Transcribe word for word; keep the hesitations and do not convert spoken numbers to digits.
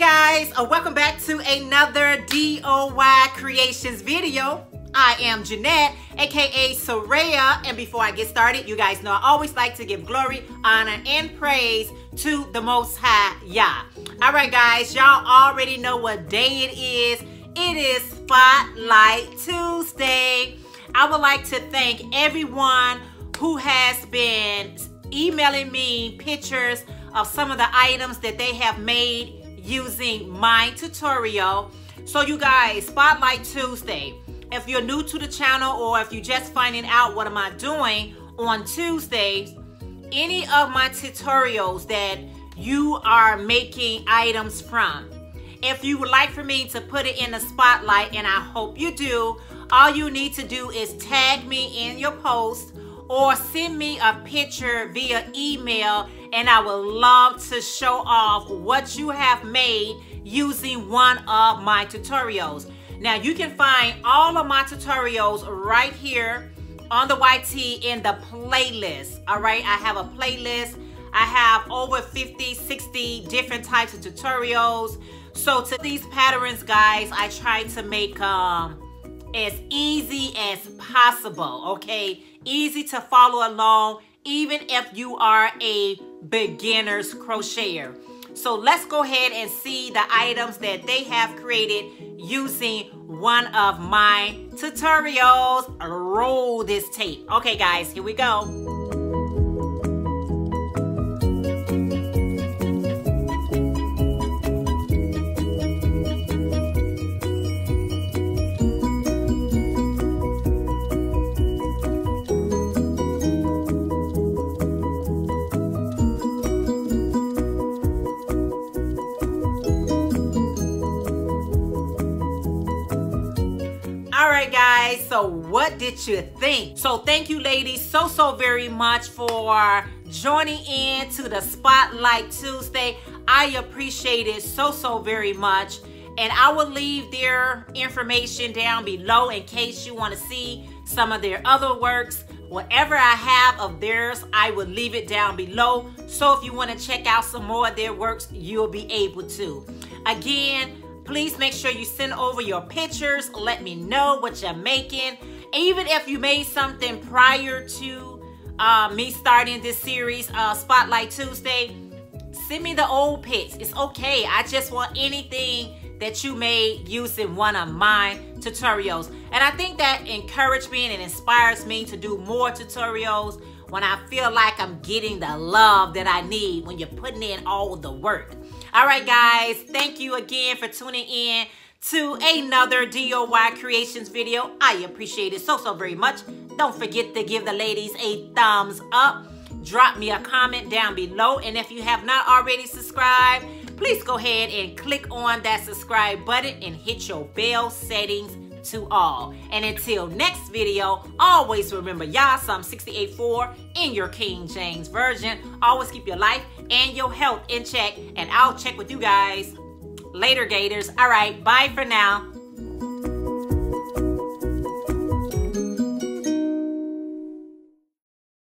guys, welcome back to another D O Y Creations video. I am Jeanette, aka Soraya, and before I get started, you guys know I always like to give glory, honor, and praise to the Most High, Yah. All right, guys, y'all already know what day it is. It is Spotlight Tuesday. I would like to thank everyone who has been emailing me pictures of some of the items that they have made using my tutorial. So you guys, Spotlight Tuesday. If you're new to the channel or if you're just finding out what am I doing on Tuesdays, any of my tutorials that you are making items from, if you would like for me to put it in the spotlight, and I hope you do, all you need to do is tag me in your post or send me a picture via email, and I would love to show off what you have made using one of my tutorials. Now you can find all of my tutorials right here on the Y T in the playlist. All right, I have a playlist. I have over fifty, sixty different types of tutorials. So to these patterns, guys, I try to make um, as easy as possible, okay? Easy to follow along, even if you are a beginner's crocheter. So let's go ahead and see the items that they have created using one of my tutorials. Roll this tape. Okay, guys, here we go. Guys, so what did you think? So thank you ladies so so very much for joining in to the Spotlight Tuesday. I appreciate it so so very much, and I will leave their information down below in case you want to see some of their other works. Whatever I have of theirs, I will leave it down below, so if you want to check out some more of their works, you'll be able to. Again, please make sure you send over your pictures. Let me know what you're making. Even if you made something prior to uh, me starting this series, uh, Spotlight Tuesday, send me the old pics. It's okay. I just want anything that you made using one of my tutorials. And I think that encouraged me and inspires me to do more tutorials when I feel like I'm getting the love that I need when you're putting in all the work. All right, guys, thank you again for tuning in to another D O Y Creations video. I appreciate it so, so very much. Don't forget to give the ladies a thumbs up. Drop me a comment down below. And if you have not already subscribed, please go ahead and click on that subscribe button and hit your bell settings to all. And until next video, always remember Yah, Psalm sixty-eight four in your King James Version. Always keep your life and your health in check, and I'll check with you guys later, Gators. All right, bye for now.